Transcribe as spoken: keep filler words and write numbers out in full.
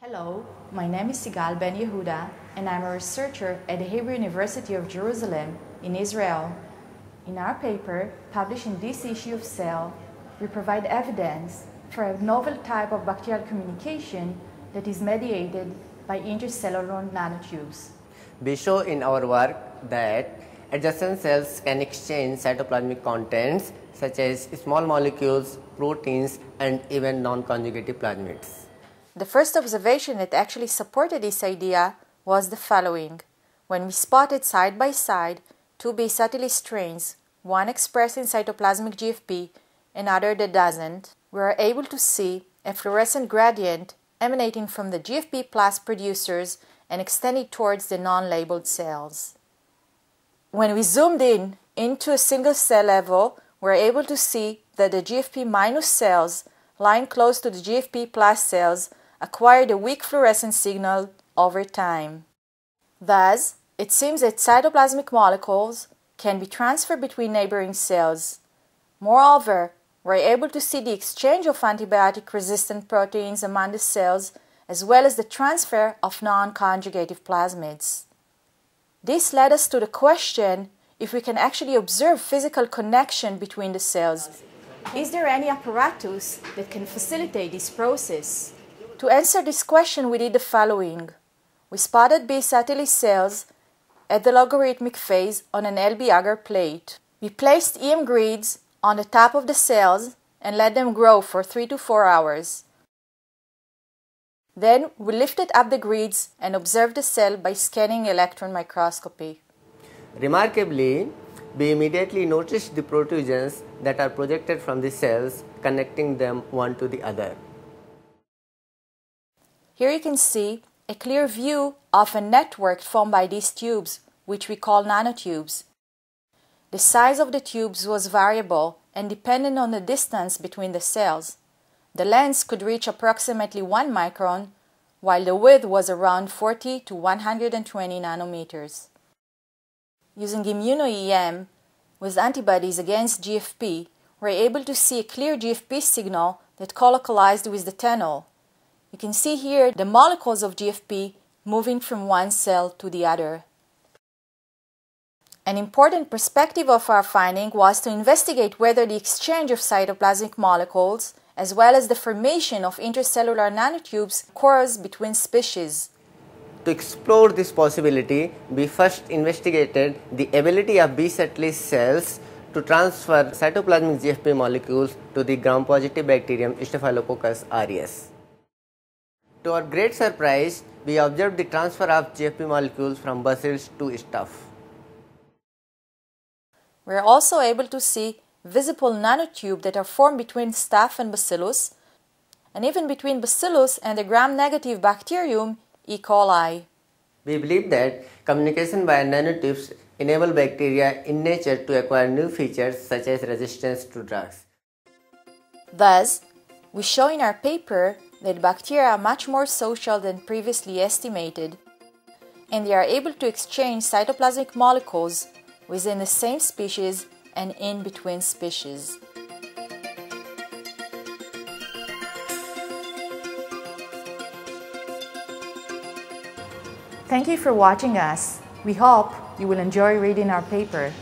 Hello, my name is Sigal Ben Yehuda, and I'm a researcher at the Hebrew University of Jerusalem in Israel. In our paper, published in this issue of Cell, we provide evidence for a novel type of bacterial communication that is mediated by intercellular nanotubes. We show in our work that adjacent cells can exchange cytoplasmic contents such as small molecules, proteins, and even non-conjugated plasmids. The first observation that actually supported this idea was the following. When we spotted side by side two B. subtilis strains, one expressing cytoplasmic G F P and other that doesn't, we were able to see a fluorescent gradient emanating from the G F P plus producers and extending towards the non-labeled cells. When we zoomed in into a single cell level, we were able to see that the G F P minus cells lying close to the G F P plus cells acquired a weak fluorescent signal over time. Thus, it seems that cytoplasmic molecules can be transferred between neighboring cells. Moreover, we're able to see the exchange of antibiotic-resistant proteins among the cells as well as the transfer of non-conjugative plasmids. This led us to the question if we can actually observe physical connection between the cells. Is there any apparatus that can facilitate this process? To answer this question, we did the following. We spotted B. subtilis cells at the logarithmic phase on an L B agar plate. We placed E M grids on the top of the cells and let them grow for three to four hours. Then we lifted up the grids and observed the cell by scanning electron microscopy. Remarkably, we immediately noticed the protuberance that are projected from the cells, connecting them one to the other. Here you can see a clear view of a network formed by these tubes, which we call nanotubes. The size of the tubes was variable and dependent on the distance between the cells. The length could reach approximately one micron, while the width was around forty to one hundred twenty nanometers. Using Immuno-E M with antibodies against G F P, we were able to see a clear G F P signal that colocalized with the tunnel. You can see here the molecules of G F P moving from one cell to the other. An important perspective of our finding was to investigate whether the exchange of cytoplasmic molecules as well as the formation of intercellular nanotubes occurs between species. To explore this possibility, we first investigated the ability of B. subtilis cells to transfer cytoplasmic G F P molecules to the gram-positive bacterium Staphylococcus aureus. To our great surprise, we observed the transfer of G F P molecules from bacillus to staph. We are also able to see visible nanotubes that are formed between staph and bacillus, and even between bacillus and the gram-negative bacterium E. coli. We believe that communication by nanotubes enable bacteria in nature to acquire new features such as resistance to drugs. Thus, we show in our paper that bacteria are much more social than previously estimated, and they are able to exchange cytoplasmic molecules within the same species and in between species. Thank you for watching us. We hope you will enjoy reading our paper.